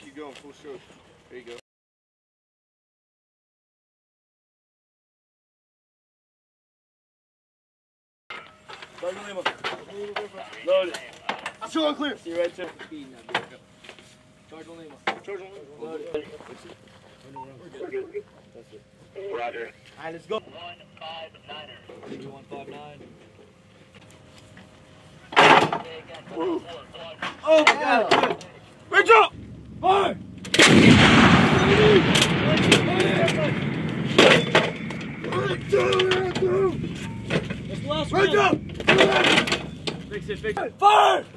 Keep going, full stroke. There you go. Load it. I'm still on clear. See you right there. Charge on Lima. Charge on Lima. Load it. We're good. That's it. Roger. Alright, let's go. 159er. 159. Oh my God. Great job. Fire! Fire! Fire! Fire!